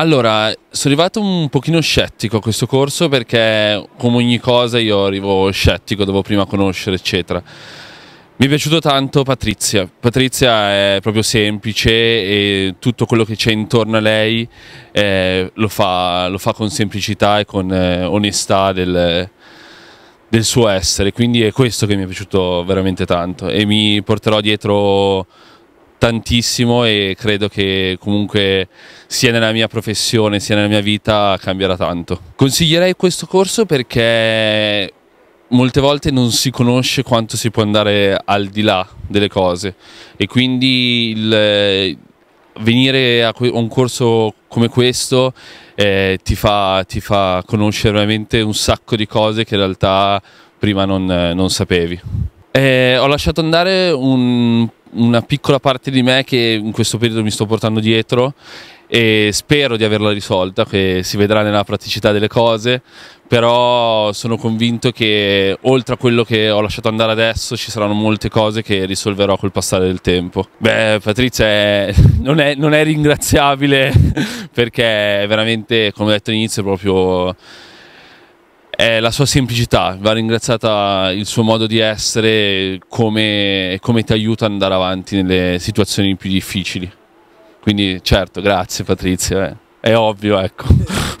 Allora, sono arrivato un pochino scettico a questo corso perché come ogni cosa io arrivo scettico, devo prima conoscere eccetera. Mi è piaciuto tanto Patrizia. Patrizia è proprio semplice e tutto quello che c'è intorno a lei lo fa con semplicità e con onestà del suo essere, quindi è questo che mi è piaciuto veramente tanto e mi porterò dietro tantissimo e credo che comunque sia nella mia professione sia nella mia vita cambierà tanto. Consiglierei questo corso perché molte volte non si conosce quanto si può andare al di là delle cose e quindi venire a un corso come questo ti fa conoscere veramente un sacco di cose che in realtà prima non sapevi. Ho lasciato andare una piccola parte di me che in questo periodo mi sto portando dietro e spero di averla risolta, che si vedrà nella praticità delle cose, però sono convinto che oltre a quello che ho lasciato andare adesso ci saranno molte cose che risolverò col passare del tempo. Beh, Patrizia non è ringraziabile perché è veramente, come ho detto all'inizio, proprio è la sua semplicità, va ringraziata il suo modo di essere, come ti aiuta ad andare avanti nelle situazioni più difficili. Quindi certo, grazie Patrizia, è ovvio, ecco.